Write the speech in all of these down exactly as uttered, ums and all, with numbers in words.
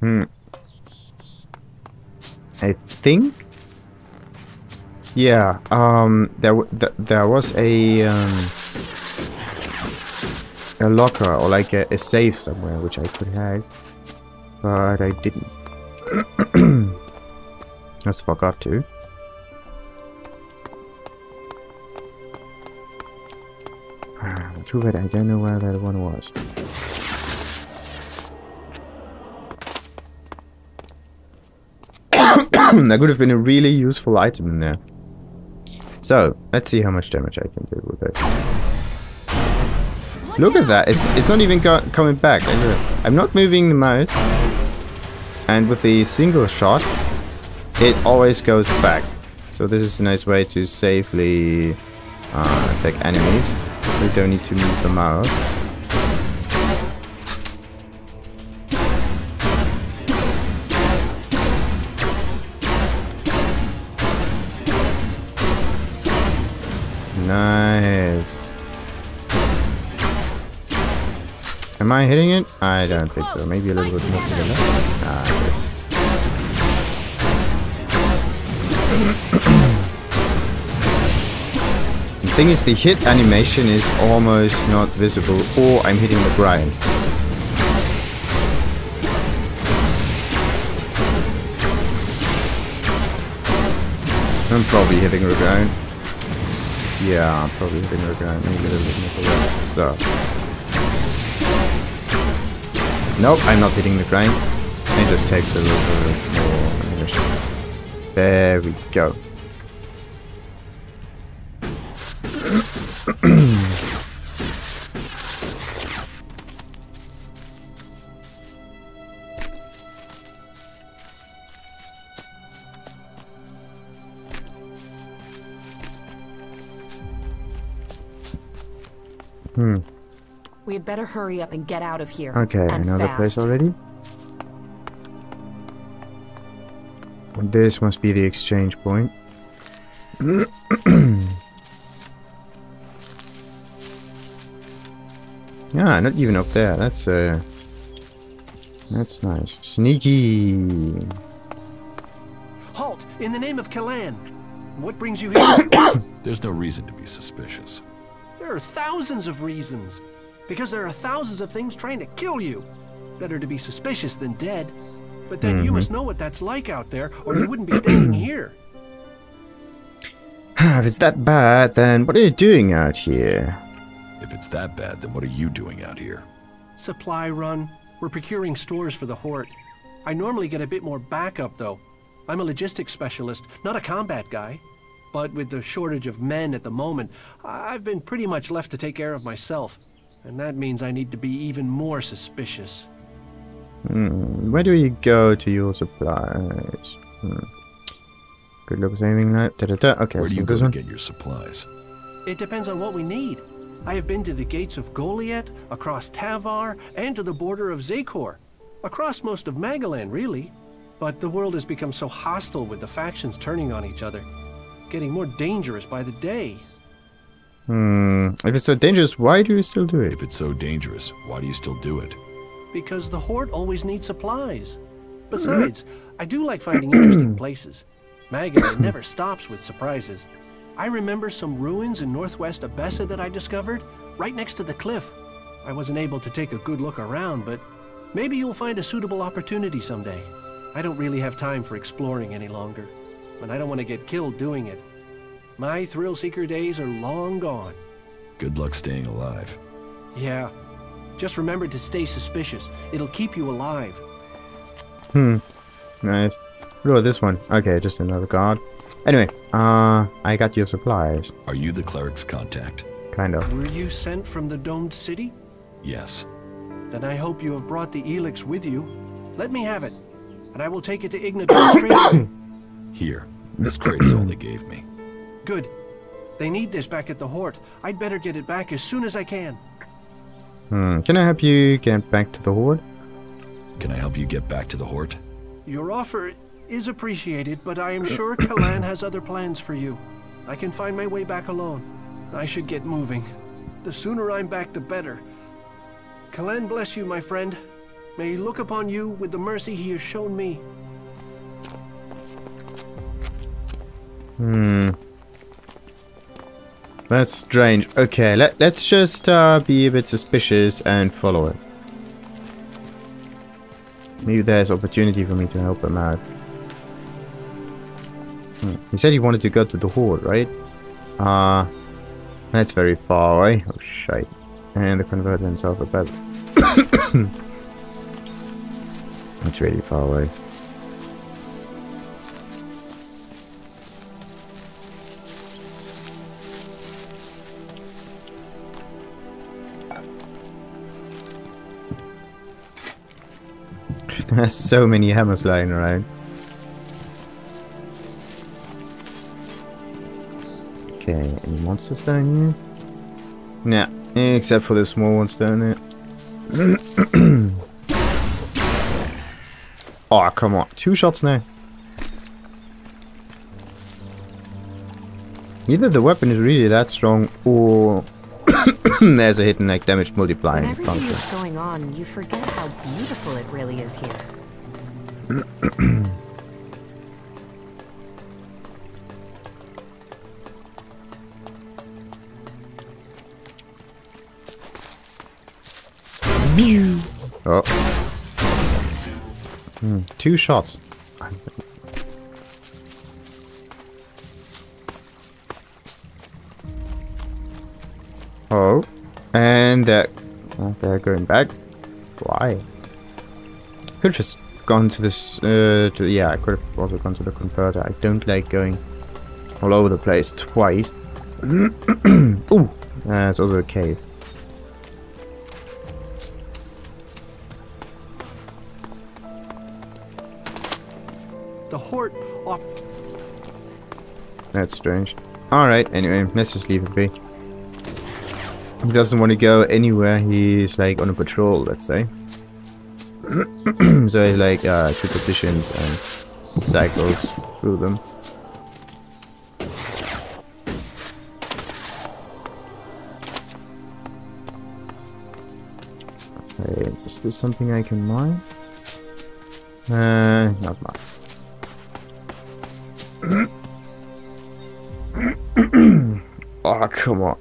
Hmm. I think. Yeah. Um. There. W th there was a um, a locker or like a, a safe somewhere which I could have, but I didn't. Just forgot to. Too bad I don't know where that one was. That could have been a really useful item in there. So let's see how much damage I can do with it. Look at that! It's it's not even go coming back. I'm not moving the mouse, and with the single shot, it always goes back. So this is a nice way to safely uh, attack enemies. We don't need to move them out. Nice. Am I hitting it? I don't think so. Maybe a little bit more to the left. Ah, good. The thing is, the hit animation is almost not visible, or I'm hitting the ground. I'm probably hitting the ground. Yeah, I'm probably hitting the ground. Maybe a little bit more forward. So. Nope, I'm not hitting the ground. It just takes a little bit more animation. There we go. Hmm. We had better hurry up and get out of here. Okay, another place already. This must be the exchange point. Ah, not even up there. That's uh, that's nice. Sneaky. Halt! In the name of Kalan. What brings you here? There's no reason to be suspicious. There are thousands of reasons, because there are thousands of things trying to kill you. Better to be suspicious than dead. But then mm-hmm. you must know what that's like out there, or you wouldn't be standing here. If it's that bad, then what are you doing out here? If it's that bad, then what are you doing out here? Supply run. We're procuring stores for the Hort. I normally get a bit more backup, though. I'm a logistics specialist, not a combat guy. But with the shortage of men at the moment, I've been pretty much left to take care of myself. And that means I need to be even more suspicious. Hmm. Where do you go to your supplies? Hmm. Good luck saving that. Da, da, da. Okay, where do you go to get your supplies? It depends on what we need. I have been to the gates of Goliath, across Tavar, and to the border of Zekor. Across most of Magellan, really. But the world has become so hostile with the factions turning on each other. Getting more dangerous by the day. Hmm. If it's so dangerous, why do you still do it? If it's so dangerous, why do you still do it? Because the Horde always needs supplies. Besides, I do like finding interesting places. Magellan never stops with surprises. I remember some ruins in northwest Abessa that I discovered, right next to the cliff. I wasn't able to take a good look around, but maybe you'll find a suitable opportunity someday. I don't really have time for exploring any longer, and I don't want to get killed doing it. My thrill-seeker days are long gone. Good luck staying alive. Yeah. Just remember to stay suspicious. It'll keep you alive. Hmm. Nice. What about this one? Okay, just another guard. Anyway, uh, I got your supplies. Are you the cleric's contact? Kind of. Were you sent from the domed city? Yes. Then I hope you have brought the elix with you. Let me have it, and I will take it to Ignodon Street. Here, this crate is all they gave me. Good. They need this back at the Hort. I'd better get it back as soon as I can. Hmm. Can I help you get back to the Hort? Can I help you get back to the Hort? Your offer is appreciated, but I am sure Kalan has other plans for you. I can find my way back alone. I should get moving. The sooner I'm back, the better. Kalan bless you, my friend. May he look upon you with the mercy he has shown me. Hmm. That's strange. Okay, let, let's just uh, be a bit suspicious and follow it. Maybe there's opportunity for me to help him out. Hmm. He said he wanted to go to the Horde, right? Uh, that's very far away. Oh, shite. And the converter himself a bit. That's really far away. There's so many hammers lying around. Okay, any monsters down here? Nah, except for the small ones down there. Oh, come on. Two shots now. Either the weapon is really that strong or there's a hidden like damage multiplier. When everything that's going on, you forget how beautiful it really is here. Oh. Hmm, two shots. Oh, and they're, they're going back. Why? Could have just gone to this. Uh, to, yeah, I could have also gone to the converter. I don't like going all over the place twice. Ooh, that's uh, also a cave. The Hort off. That's strange. All right. Anyway, let's just leave it be. He doesn't want to go anywhere, he's like on a patrol, let's say. So he's like uh, two positions and cycles through them. Okay, is this something I can mine? Uh, not mine. Oh, come on.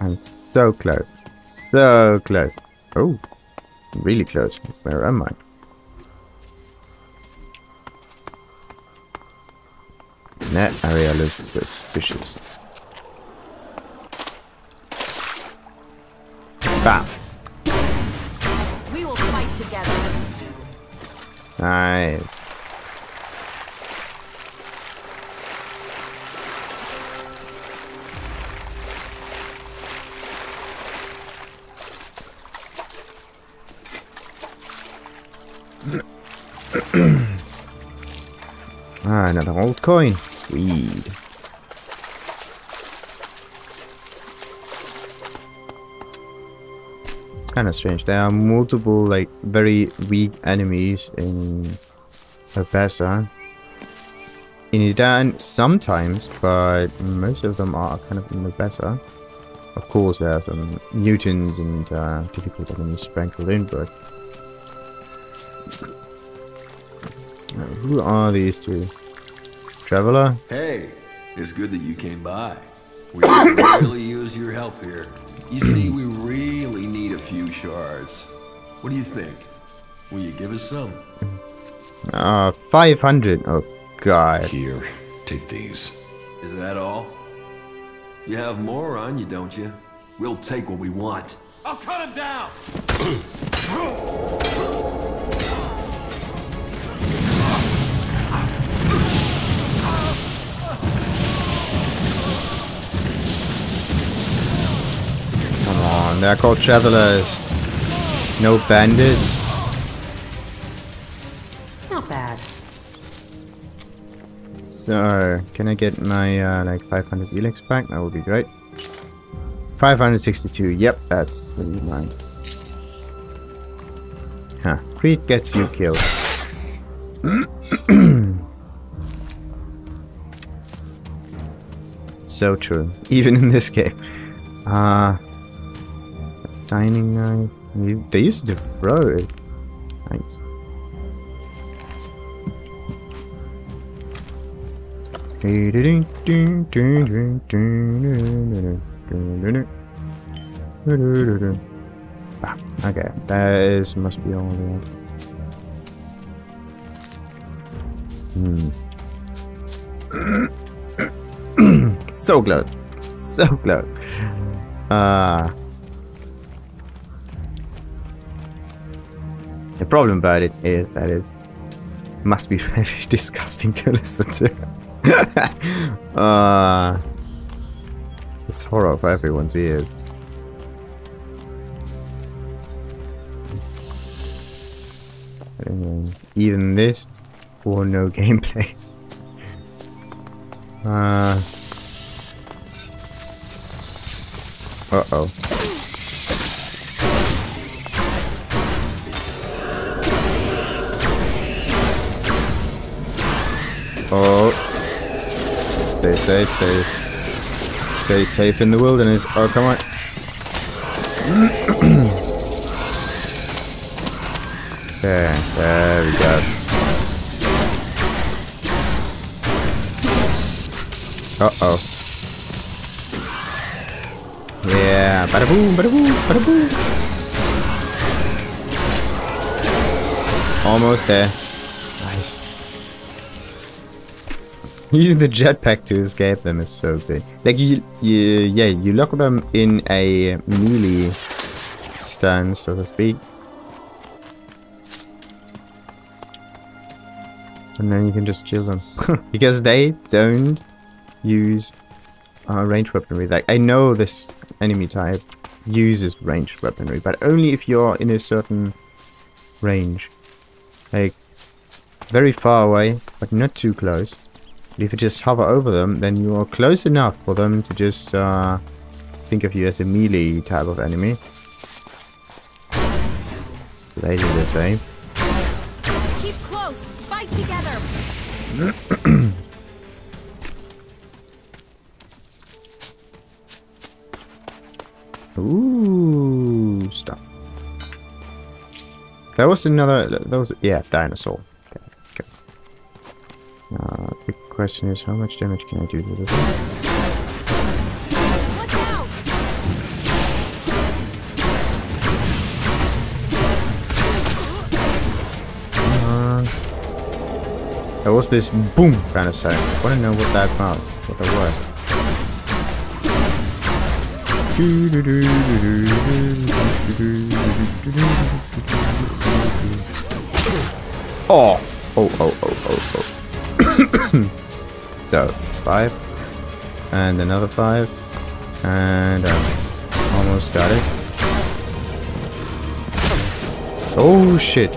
I'm so close, so close. Oh, really close. Where am I? That area looks suspicious. Bam. We will fight together. Nice. Ah, another old coin. Sweet. It's kind of strange. There are multiple, like, very weak enemies in Abessa. In Edan, sometimes, but most of them are kind of in Abessa. Of course, there are some mutants and uh, difficult enemies sprinkled in, but. Uh, who are these two? Traveler? Hey, it's good that you came by. We really use your help here. You see, we really need a few shards. What do you think? Will you give us some? Uh, five hundred. Oh, God. Here, take these. Is that all? You have more on you, don't you? We'll take what we want. I'll cut him down! They're called travelers. No bandits. Not bad. So, can I get my uh, like five hundred elix back? That would be great. five hundred sixty-two. Yep, that's the mine. Huh? Creed gets you killed. so true. Even in this game. Uh, dining knife. They used to throw it. Nice. Ah, okay, that is must be all of it. Hmm. So close. So close. Uh, the problem about it is that it must be very disgusting to listen to. uh, it's horror for everyone's ears. Even this or no gameplay. Uh, uh oh. Oh. Stay safe, stay, stay safe in the wilderness. Oh, come on. There, there we go. Uh-oh. Yeah, bada-boom, bada-boom, bada-boom. Almost there. Nice. Using the jetpack to escape them is so big. Like, you, you, yeah, you lock them in a melee stance, so to speak. And then you can just kill them. Because they don't use uh, ranged weaponry. Like, I know this enemy type uses ranged weaponry, but only if you're in a certain range. Like, very far away, but not too close. If you just hover over them, then you are close enough for them to just uh, think of you as a melee type of enemy. They do the same. Keep close, fight together. Ooh, stuff. That was another. That was yeah, dinosaur. Okay, go. Uh, question is, how much damage can I do to this? Look out! Uh, there was this boom kind of sound. I want to know what that was. What that was. Oh! Oh! Oh! Oh! Oh! Oh! So, five, and another five, and um, almost got it. Oh shit!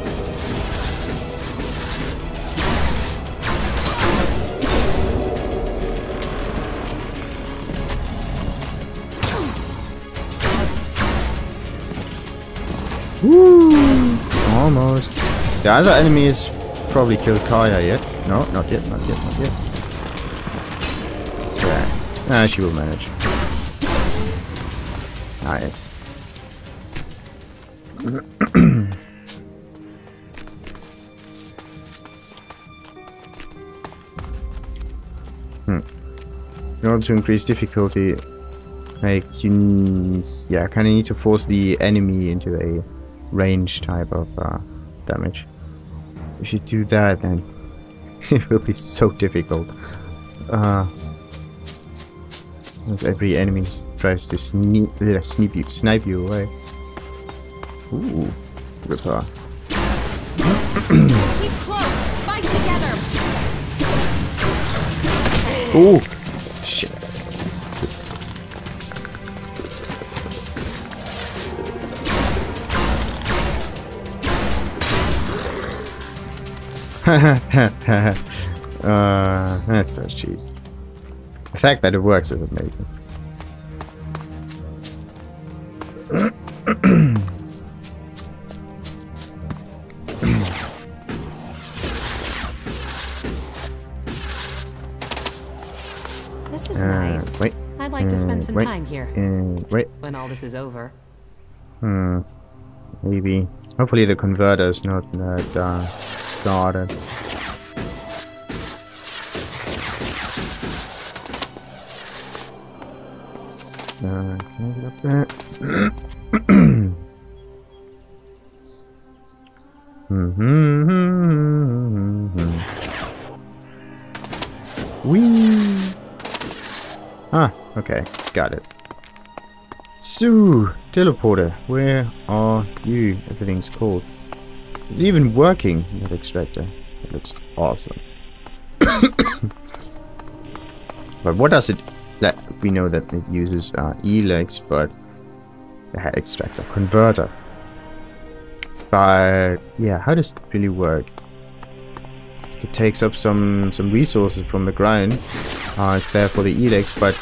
Woo! Almost. The other enemy is probably killed Kaya yet. No, not yet, not yet, not yet. Yeah. Ah, she will manage. Nice. hmm. In order to increase difficulty, like you, yeah, kind of need to force the enemy into a range type of uh, damage. If you do that, then it will be so difficult. Uh, because every enemy tries to sneak, uh, sneak you, snipe you away. Ooh, repair. Keep close, fight together. Ooh, shit. uh, that's so cheap. The fact that it works is amazing. This is uh, nice. Wait. like to spend some right, time here. Um, right. When all this is over. Hmm. Maybe. Hopefully the converter is not not uh, guarded. So can I get up there? mm-hmm. Wee. Ah, okay, got it. So, teleporter, where are you? Everything's cool. It's even working, that extractor. It looks awesome. But what does it... That we know that it uses uh, E-legs, but... The extractor converter. But, yeah, how does it really work? It takes up some, some resources from the ground. Uh, it's there for the E-legs, but...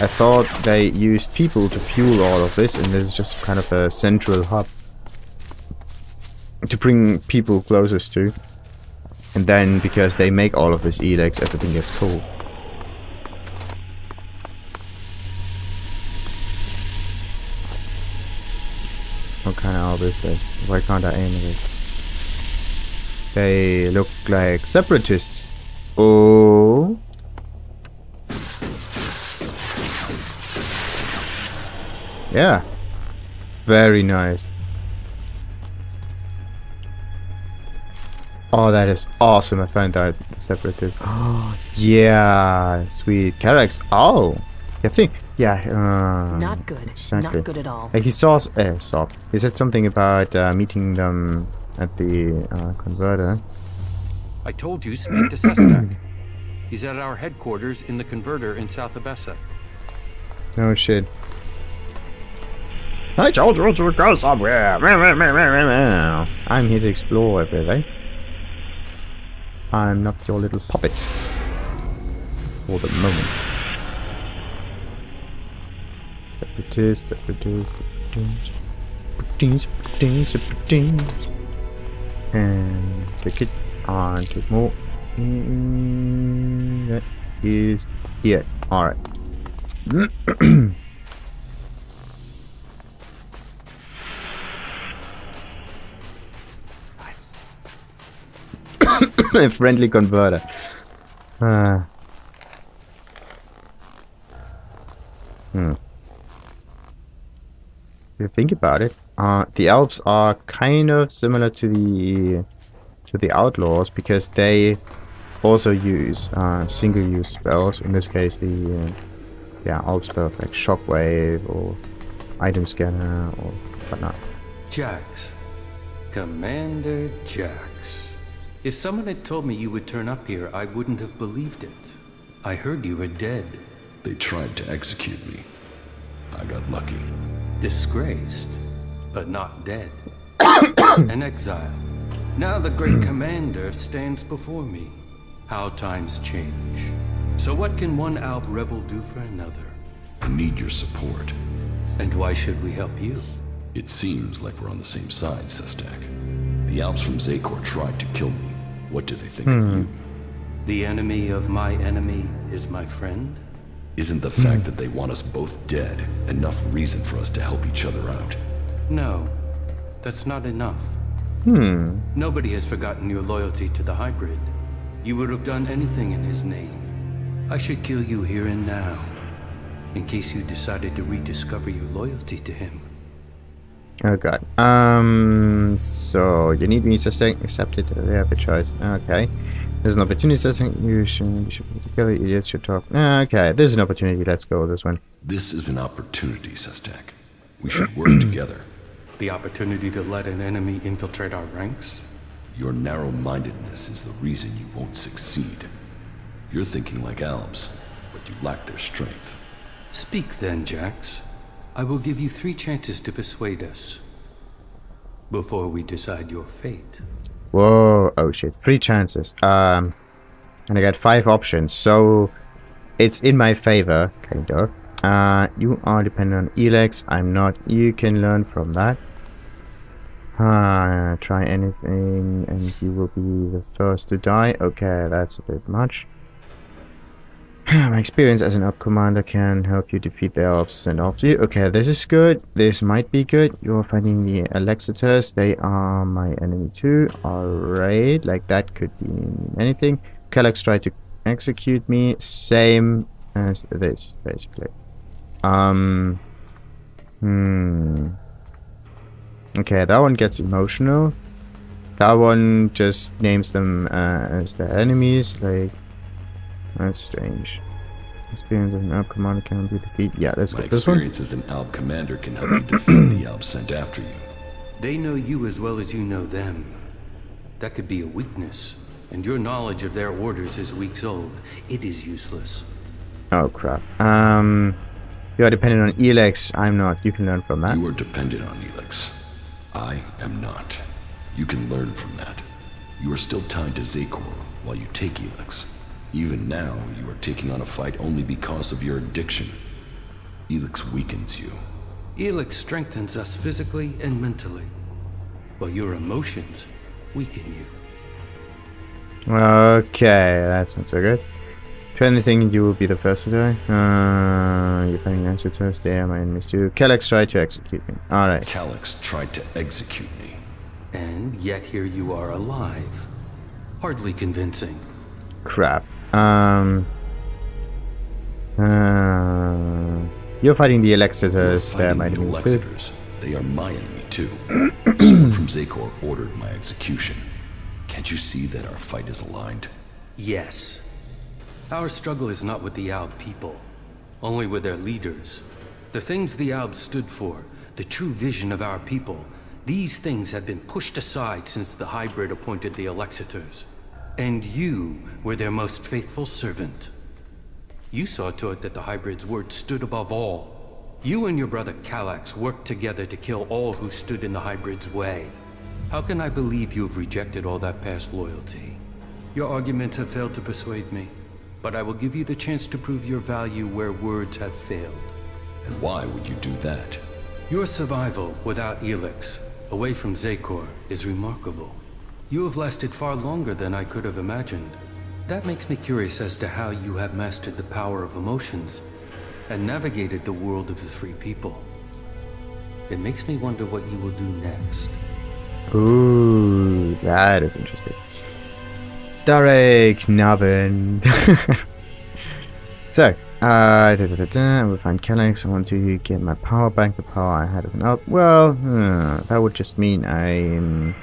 I thought they used people to fuel all of this, and this is just kind of a central hub to bring people closest to. And then, because they make all of this E-legs, everything gets cool. What kind of orb is this? Why can't I aim at it? They look like separatists. Oh. Yeah, very nice. Oh, that is awesome. I found out separated. Oh, yeah, sweet. Kalaax. Oh, I think. Yeah. Uh, Not good. Exactly. Not good at all. Like he saw, uh, saw. He said something about uh, meeting them at the uh, converter. I told you, speak to Sestak. He's at our headquarters in the converter in South Abessa. No shit. I told you to go somewhere. I'm here to explore everything. I'm not your little puppet. For the moment. Separatists, separatists, separatists, separatists, separatists. And take it on to more. That is it. Alright. A friendly converter. Uh. Hmm. If you think about it, uh, the Alps are kind of similar to the to the Outlaws because they also use uh, single-use spells. In this case, the uh, yeah Alp spells like Shockwave or Item Scanner or whatnot. Jax, Commander Jax. If someone had told me you would turn up here, I wouldn't have believed it. I heard you were dead. They tried to execute me. I got lucky. Disgraced, but not dead. An exile. Now the great commander stands before me. How times change. So what can one Alp rebel do for another? I need your support. And why should we help you? It seems like we're on the same side, Sestak. The Alps from Zekor tried to kill me. What do they think hmm. of you? The enemy of my enemy is my friend? Isn't the hmm. fact that they want us both dead enough reason for us to help each other out? No, that's not enough. Hmm. Nobody has forgotten your loyalty to the hybrid. You would have done anything in his name. I should kill you here and now, in case you decided to rediscover your loyalty to him. Oh god. Um. So you need me to accept it. They have a choice. Okay. There's an opportunity. You should, you should together. Idiots should talk. Okay. There's an opportunity. Let's go with this one. This is an opportunity, Sestak. We should work together. The opportunity to let an enemy infiltrate our ranks. Your narrow-mindedness is the reason you won't succeed. You're thinking like elves, but you lack their strength. Speak then, Jax. I will give you three chances to persuade us before we decide your fate. Whoa, oh shit, three chances. Um, and I got five options, so it's in my favor, kind of. Uh, you are dependent on Elex, I'm not. You can learn from that. Uh, try anything and you will be the first to die. Okay, that's a bit much. My experience as an Op commander can help you defeat the Ops and off you. Okay, this is good. This might be good. You're fighting the Alexiters. They are my enemy too. Alright, like that could mean anything. Kalaax tried to execute me. Same as this, basically. Um. Hmm. Okay, that one gets emotional. That one just names them uh, as their enemies. Like. That's strange. Experience as an Alp commander can help you defeat. Yeah, that's good. My experience as an Alp commander can help you defeat the Alps sent after you. They know you as well as you know them. That could be a weakness, and your knowledge of their orders is weeks old. It is useless. Oh crap. Um, you are dependent on Elex. I'm not. You can learn from that. You are dependent on Elex. I am not. You can learn from that. You are still tied to Zekor while you take Elex. Even now, you are taking on a fight only because of your addiction. Elex weakens you. Elex strengthens us physically and mentally, while your emotions weaken you. Okay, that's not so good. If anything, you will be the first to die. Uh, you're fighting Alexiters, they are my enemies too. Kalaax tried to execute me. Alright. Kalaax tried to execute me. And yet here you are alive. Hardly convincing. Crap. Um, uh, you're fighting the Alexiters. They're my enemy too. They are my enemy too. Someone from Xacor ordered my execution. Can't you see that our fight is aligned? Yes. Our struggle is not with the Alb people, only with their leaders. The things the Alb stood for, the true vision of our people, these things have been pushed aside since the hybrid appointed the Alexiters. And you were their most faithful servant. You saw to it that the hybrid's word stood above all. You and your brother Kalaax worked together to kill all who stood in the hybrid's way. How can I believe you have rejected all that past loyalty? Your arguments have failed to persuade me, but I will give you the chance to prove your value where words have failed. And why would you do that? Your survival without Elex, away from Zekor, is remarkable. You have lasted far longer than I could have imagined. That makes me curious as to how you have mastered the power of emotions and navigated the world of the free people. It makes me wonder what you will do next. Ooh, that is interesting. Derek Nabin. So, uh, da, da, da, da, I will find Kalaax. I want to get my power back, the power I had as an up. Well, uh, that would just mean I'm...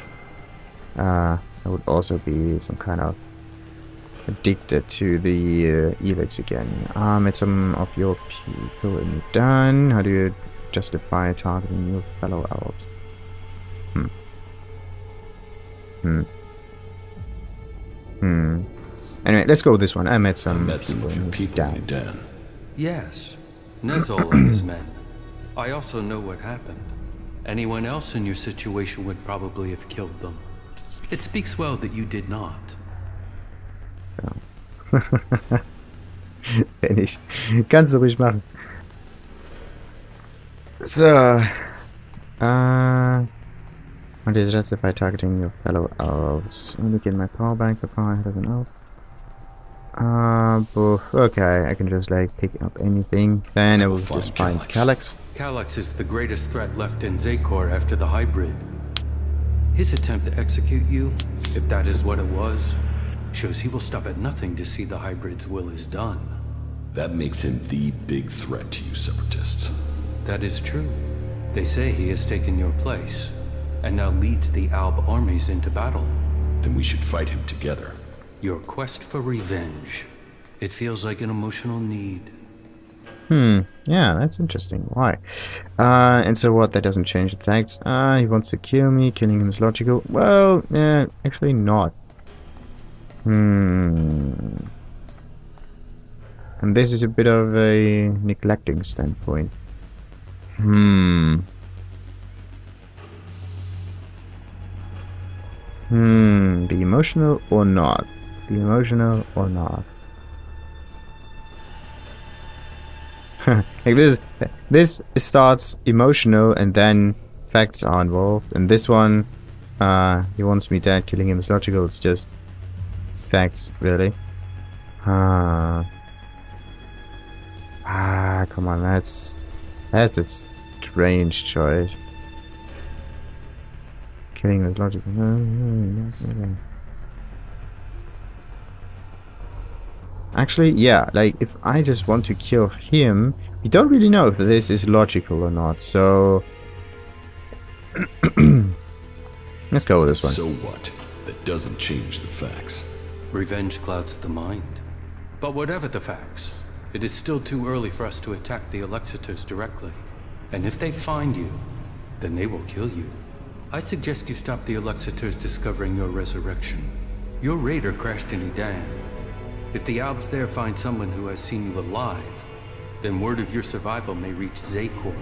Uh, I would also be some kind of addicted to the uh, Elex again. Um, it's some of your people in Edan. How do you justify targeting your fellow elves? Hmm. Hmm. Hmm. Anyway, let's go with this one. I met some, I met some people, of your people in Edan. Yes, Nezol and his men. I also know what happened. Anyone else in your situation would probably have killed them. It speaks well that you did not. So. Wenn ich. Kannst du ruhig machen. So. Uh. How do you justify targeting your fellow elves? Let me get my power bank before I have an elf. Uh, okay, I can just like pick up anything. Then I will just find Kalaax. Kalaax is the greatest threat left in Zekor after the hybrid. His attempt to execute you, if that is what it was, shows he will stop at nothing to see the hybrid's will is done. That makes him the big threat to you separatists. That is true. They say he has taken your place, and now leads the Alb armies into battle. Then we should fight him together. Your quest for revenge. It feels like an emotional need. Hmm, yeah, that's interesting. Why? Uh, and so what? That doesn't change the facts. Ah, uh, he wants to kill me. Killing him is logical. Well, yeah, actually not. Hmm. And this is a bit of a neglecting standpoint. Hmm. Hmm. Be emotional or not? Be emotional or not? Like this, this starts emotional and then facts are involved. And this one, uh, he wants me dead, killing him is logical. It's just facts, really. Uh, Ah, come on, that's that's a strange choice. Killing with logic. No, no, no. Actually, yeah, like if I just want to kill him, we don't really know if this is logical or not, so let's go with this one. So what? That doesn't change the facts. Revenge clouds the mind. But whatever the facts, it is still too early for us to attack the Alexiters directly. And if they find you, then they will kill you. I suggest you stop the Alexiters discovering your resurrection. Your raider crashed in Edan. If the Albs there find someone who has seen you alive, then word of your survival may reach Zekor.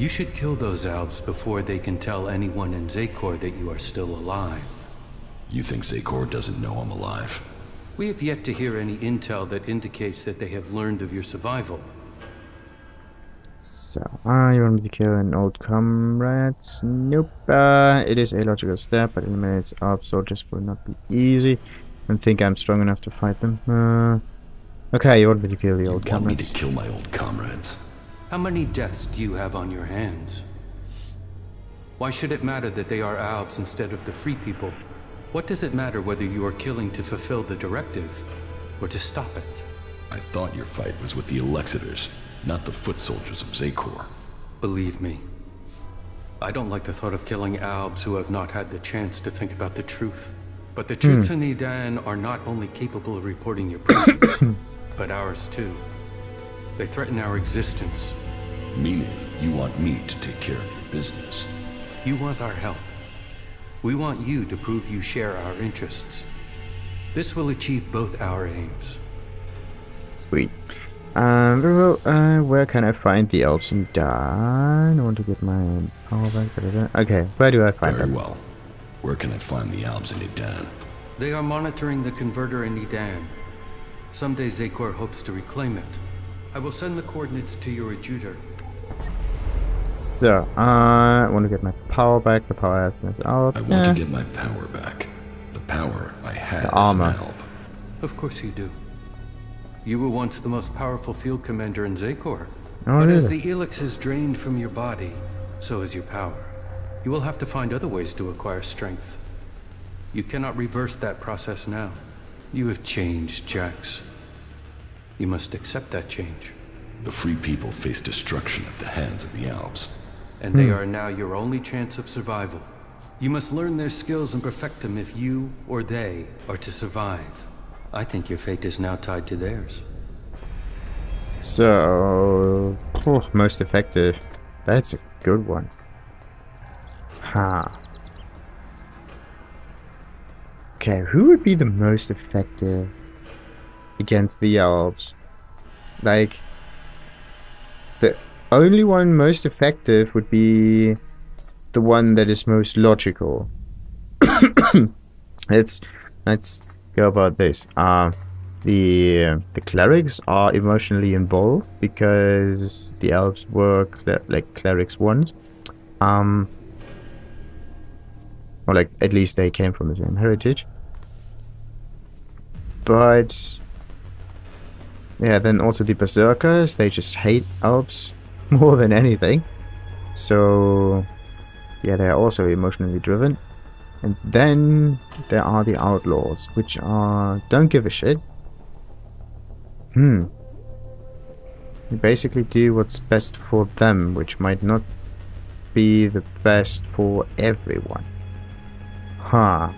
You should kill those Albs before they can tell anyone in Zekor that you are still alive. You think Zekor doesn't know I'm alive? We have yet to hear any intel that indicates that they have learned of your survival. So, ah, uh, you want me to kill an old comrade? Nope. Uh, it is a logical step, but eliminates Alps, so this will not be easy. I don't think I'm strong enough to fight them. Uh, okay, you want me to kill the old comrades? You want me to kill my old comrades? How many deaths do you have on your hands? Why should it matter that they are Alps instead of the free people? What does it matter whether you are killing to fulfill the directive, or to stop it? I thought your fight was with the Alexiters, not the foot soldiers of Xacor. Believe me, I don't like the thought of killing Albs who have not had the chance to think about the truth. But the hmm. Chutsunidan are not only capable of reporting your presence, but ours too. They threaten our existence. Meaning, you want me to take care of your business. You want our help. We want you to prove you share our interests. This will achieve both our aims. Sweet. Um, very well, uh, where can I find the Elves in Daan? I want to get my power back. Okay, where do I find very them? Very well. Where can I find the Elves in Edan? They are monitoring the converter in Edan. Someday Zekor hopes to reclaim it. I will send the coordinates to your adjutor. So, uh, I want to get my power back. The power has been out. I want yeah. to get my power back. The power I had is now. Of course you do. You were once the most powerful field commander in Zekor. Oh, but really? As the elix is drained from your body, so is your power. You will have to find other ways to acquire strength. You cannot reverse that process now. You have changed, Jax. You must accept that change. The free people face destruction at the hands of the Alps. And they are now your only chance of survival. You must learn their skills and perfect them if you or they are to survive. I think your fate is now tied to theirs. So, oh, most effective. That's a good one. Ha. Okay, who would be the most effective against the Alps? Like, the only one most effective would be the one that is most logical. let's let's go about this. Uh, the uh, the clerics are emotionally involved because the elves were cl like clerics once, um, or like at least they came from the same heritage. But yeah, then also the berserkers, they just hate Alps more than anything. So yeah, they're also emotionally driven. And then there are the outlaws, which are don't give a shit. Hmm. They basically do what's best for them, which might not be the best for everyone. Huh.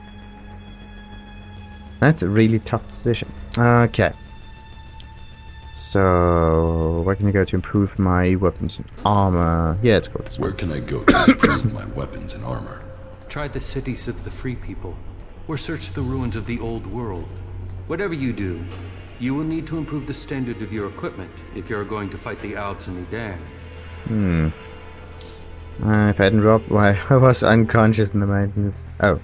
That's a really tough decision. Okay. So, where can I go to improve my weapons and armor? Yeah, it's called this. Where can I go to improve my weapons and armor? Try the cities of the free people, or search the ruins of the old world. Whatever you do, you will need to improve the standard of your equipment if you are going to fight the Alps in Edan. Hmm. Uh, if I hadn't robbed, why well, I was unconscious in the mountains. Oh,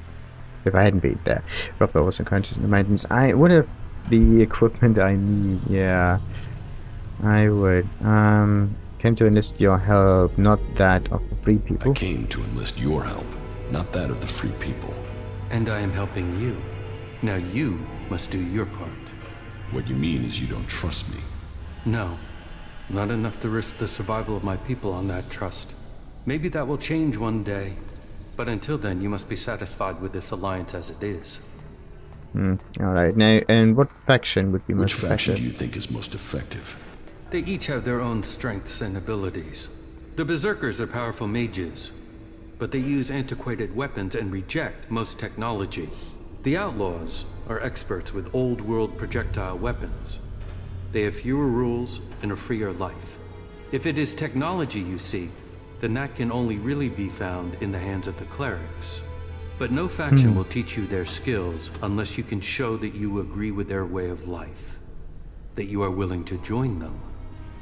if I hadn't been there, robbed, I was unconscious in the mountains. I would have. The equipment I need, yeah, I would. Um, came to enlist your help, not that of the free people. I came to enlist your help, not that of the free people. And I am helping you. Now you must do your part. What you mean is you don't trust me. No, Not enough to risk the survival of my people on that trust. Maybe that will change one day. But until then, you must be satisfied with this alliance as it is. Hmm. Alright, now, and what faction would be most effective? Which faction do you think is most effective? They each have their own strengths and abilities. The Berserkers are powerful mages, but they use antiquated weapons and reject most technology. The Outlaws are experts with old-world projectile weapons. They have fewer rules and a freer life. If it is technology you seek, then that can only really be found in the hands of the clerics. But no faction mm. will teach you their skills unless you can show that you agree with their way of life, that you are willing to join them.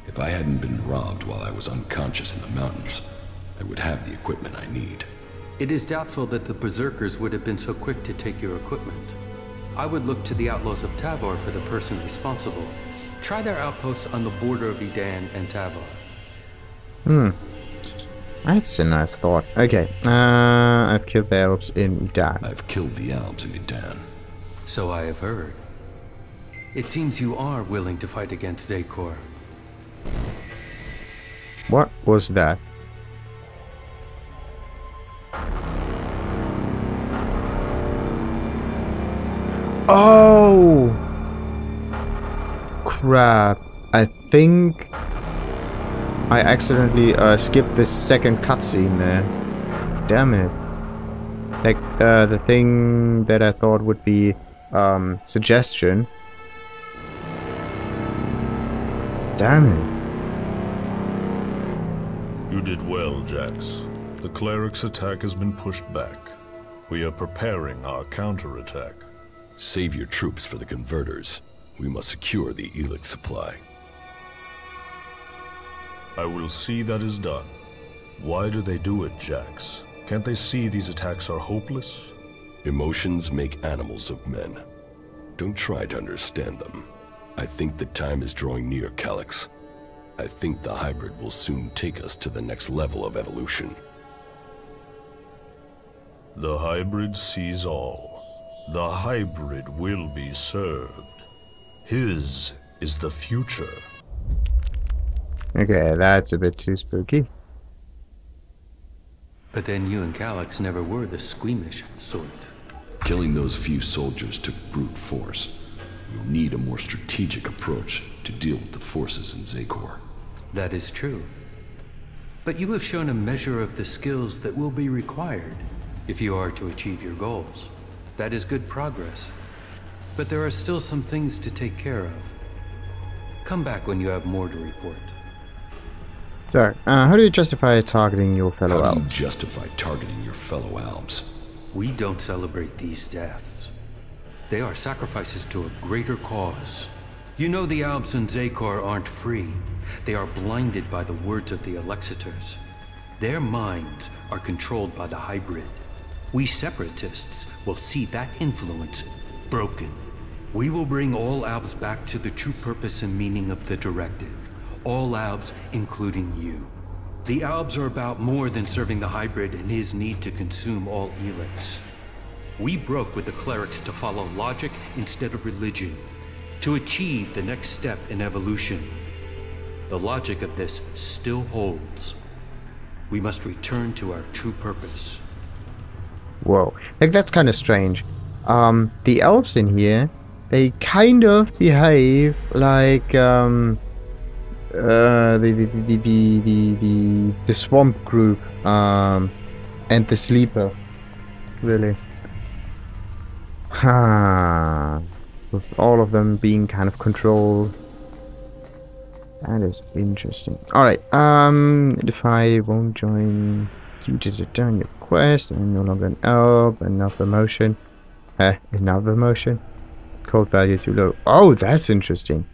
If I hadn't been robbed while I was unconscious in the mountains, I would have the equipment I need. It is doubtful that the Berserkers would have been so quick to take your equipment. I would look to the Outlaws of Tavar for the person responsible. Try their outposts on the border of Edan and Tavar. Hmm. That's a nice thought. Okay, uh, I've killed the Alps in Edan. I've killed the Alps in Edan. So I have heard. It seems you are willing to fight against Zekor. What was that? Oh! Crap. I think I accidentally uh, skipped the second cutscene there. Damn it. Like, uh, the thing that I thought would be um, suggestion. Damn it. You did well, Jax. The cleric's attack has been pushed back. We are preparing our counterattack. Save your troops for the converters. We must secure the Elix supply. I will see that is done. Why do they do it, Jax? Can't they see these attacks are hopeless? Emotions make animals of men. Don't try to understand them. I think the time is drawing near, Kalaax. I think the hybrid will soon take us to the next level of evolution. The hybrid sees all. The hybrid will be served. His is the future. Okay, that's a bit too spooky. But then you and Kalaax never were the squeamish sort. Killing those few soldiers took brute force. We'll need a more strategic approach to deal with the forces in Xacor. That is true. But you have shown a measure of the skills that will be required if you are to achieve your goals. That is good progress. But there are still some things to take care of. Come back when you have more to report. So, uh, how do you justify targeting your fellow Alps? How do you justify targeting your fellow Alps? We don't celebrate these deaths. They are sacrifices to a greater cause. You know the Alps and Zekor aren't free. They are blinded by the words of the Alexiters. Their minds are controlled by the hybrid. We separatists will see that influence broken. We will bring all Alps back to the true purpose and meaning of the directive. All Alps, including you. The Alps are about more than serving the hybrid and his need to consume all Elix. We broke with the clerics to follow logic instead of religion, to achieve the next step in evolution. The logic of this still holds. We must return to our true purpose. Whoa, like that's kind of strange. Um, the elves in here, they kind of behave like um, uh, the, the, the, the, the, the, the swamp group um, and the sleeper, really. Ha! With all of them being kind of controlled. That is interesting. Alright, um, if I won't join you to return your quest, I'm no longer an elf, another motion. Eh, another motion? Cold value too low. Oh, that's interesting.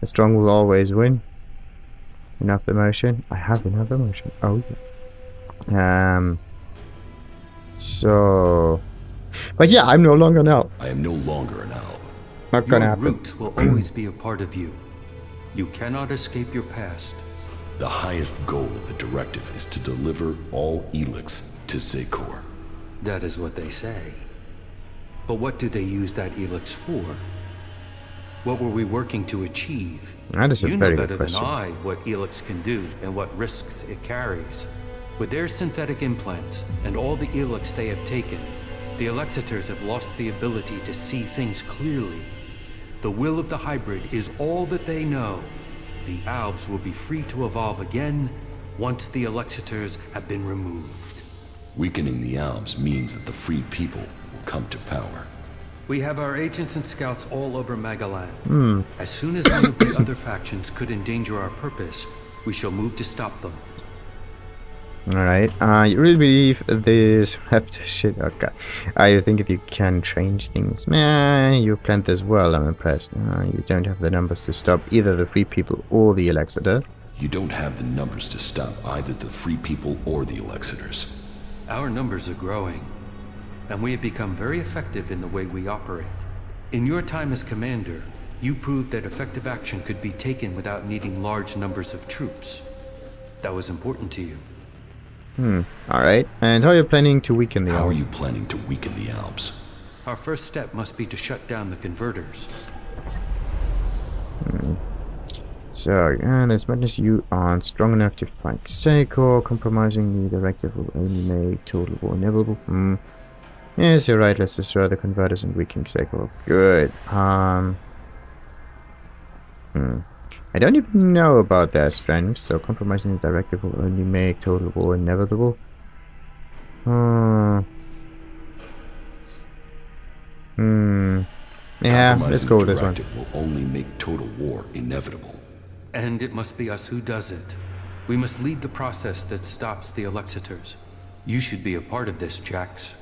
The strong will always win. Another motion. I have another motion. Oh, yeah. Um. So. But yeah, I'm no longer an elf. I am no longer an elf. Not gonna happen. Your roots will always be a part of you. You cannot escape your past. The highest goal of the directive is to deliver all Elix to Zekor. That is what they say. But what do they use that Elix for? What were we working to achieve? That is a you very know better good than I what Elix can do and what risks it carries. With their synthetic implants and all the Elix they have taken, the Alexiters have lost the ability to see things clearly. The will of the hybrid is all that they know. The Alves will be free to evolve again once the Alexiters have been removed. Weakening the Alves means that the free people will come to power. We have our agents and scouts all over Magellan. Mm. As soon as one of the other factions could endanger our purpose, we shall move to stop them. Alright, I really believe this heft shit. Okay. I think if you can change things. Meh, you planned this well, I'm impressed. Uh, you don't have the numbers to stop either the free people or the Alexiters. You don't have the numbers to stop either the free people or the Alexiters. Our numbers are growing, and we have become very effective in the way we operate. In your time as commander, you proved that effective action could be taken without needing large numbers of troops. That was important to you. Hmm, alright. And how are you planning to weaken the Alps? How are you planning to weaken the Alps? Our first step must be to shut down the converters. Hmm. So, yeah, there's madness. You aren't strong enough to fight Xacor. Compromising the directive will only make total war inevitable. Hmm. Yes, you're right, let's destroy the converters and weaken Zekor. Good. Um hmm. I don't even know about their strength, so compromising the directive will only make total war inevitable. Uh, hmm. Yeah, let's go with this one. Compromising the directive will only make total war inevitable. And it must be us who does it. We must lead the process that stops the Alexiters. You should be a part of this, Jax.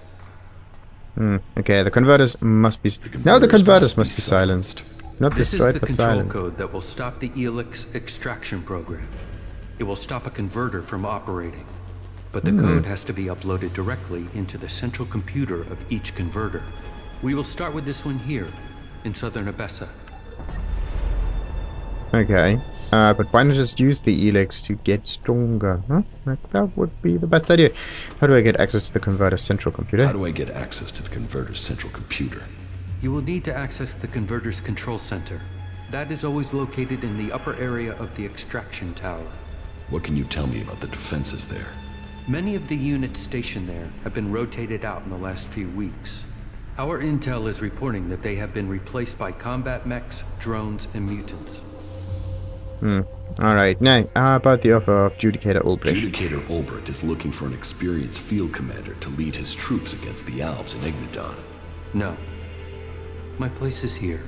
Hmm, okay, the converters must be... Now the converters must be silenced. Not destroyed, but silenced. This is the control code that will stop the Elix extraction program. It will stop a converter from operating. But the mm. code has to be uploaded directly into the central computer of each converter. We will start with this one here, in southern Abessa. Okay, uh, but why not just use the Elix to get stronger? Huh? Like that would be the best idea. How do I get access to the converter's central computer? How do I get access to the converter's central computer? You will need to access the converter's control center. That is always located in the upper area of the extraction tower. What can you tell me about the defenses there? Many of the units stationed there have been rotated out in the last few weeks. Our intel is reporting that they have been replaced by combat mechs, drones, and mutants. Hmm. Alright, now, how about the offer of Judicator Olbert? Judicator Olbert is looking for an experienced field commander to lead his troops against the Alps and Ignodon. No. My place is here.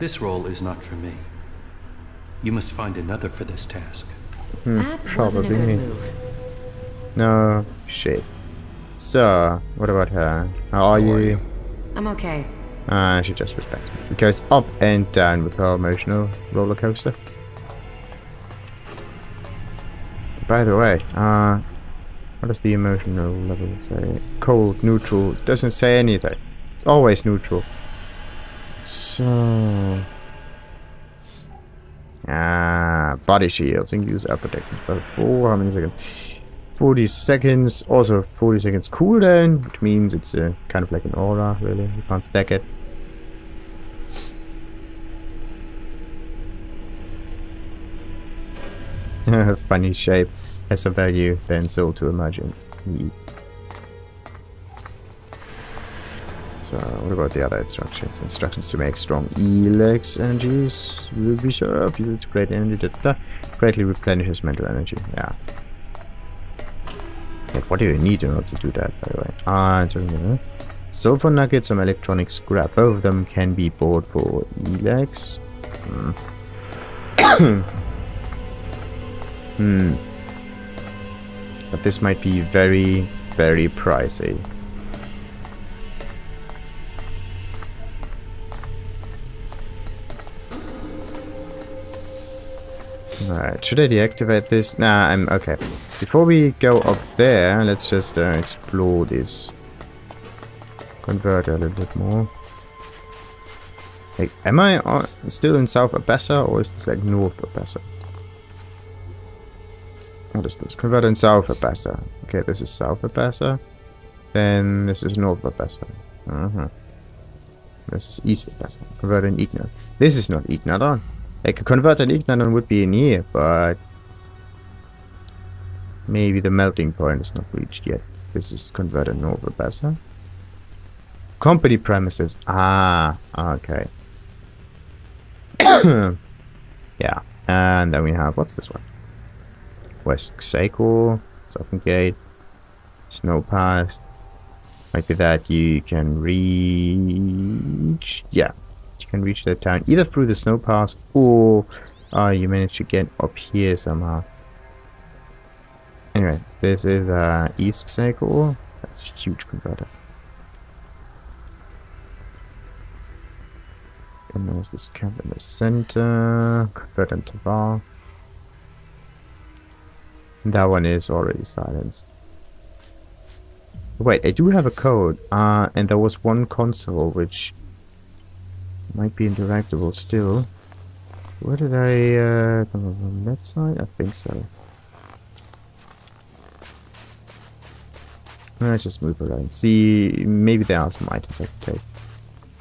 This role is not for me. You must find another for this task. Hmm, that probably wasn't a good move. No, shit. So, what about her? How are, how you? are you? I'm okay. Uh, she just respects me. It goes up and down with her emotional roller coaster. By the way, uh, what does the emotional level say? Cold, neutral, doesn't say anything. It's always neutral. So. Ah, body shields. And use upper deckers by four. How many seconds? forty seconds. Also, forty seconds cooldown, which means it's uh, kind of like an aura, really. You can't stack it. Funny shape has a value, then sold to imagine. So, what about the other instructions? Instructions to make strong Elix energies will be served. Use it to create energy that greatly replenishes mental energy. Yeah. Like, what do you need in order to do that, by the way? Ah, it's okay. Sulfur nuggets, some electronic scrap. Both of them can be bought for Elix. Hmm. Hmm. But this might be very, very pricey. Alright, should I deactivate this? Nah, I'm okay. Before we go up there, let's just uh, explore this converter a little bit more. Like, am I on, still in South Abessa, or is this like North Abessa? What is this? Converter in South Abessa. Okay, this is South Abessa. Then this is North Abessa. Uh-huh. versus East Abessa. Convert an Ignodon. This is not Ignodon. Like, convert an Ignodon would be in here, but maybe the melting point is not reached yet. This is convert a North Abessa. Company premises. Ah, okay. Yeah, and then we have, what's this one? West Xacor, Southern Gate, Snow Pass. Like that, you can reach. Yeah, you can reach that town either through the snow pass or uh, you manage to get up here somehow. Anyway, this is uh, East Xacor. That's a huge converter. And there's this camp in the center. Convert into Tavar. That one is already silenced. Wait, I do have a code, uh, and there was one console which might be interactable still. Where did I, uh, come on that side? I think so. Let's just move around. See, maybe there are some items I can take.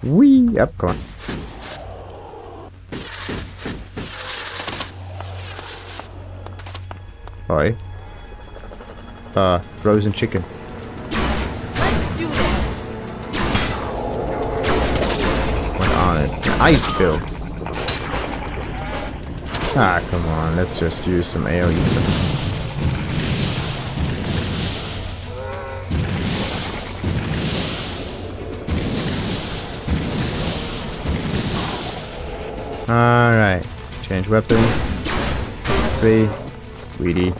Whee! Up, come on. Hi. Uh, frozen chicken. Ice build. Ah, come on. Let's just use some AoE sometimes. Alright. Change weapons. Three. Sweetie.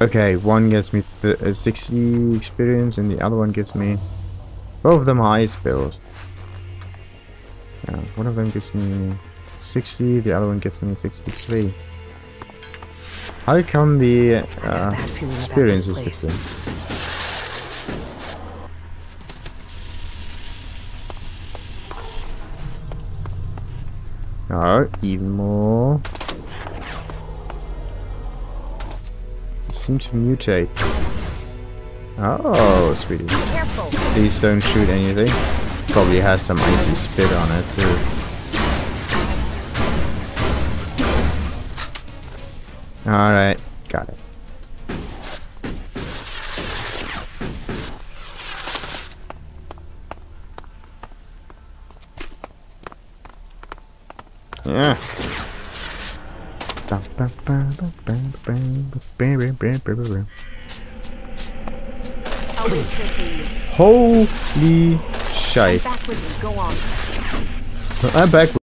Okay, one gives me th uh, sixty experience and the other one gives me... Both of them are ice builds. Yeah, one of them gives me sixty, the other one gives me sixty-three. How come the uh, experience is different? Oh, even more. They seem to mutate. Oh, sweetie. Please don't shoot anything. Probably has some icy spit on it too. Alright, got it. Yeah. Holy shite. I'm back with you. Go on. I'm back with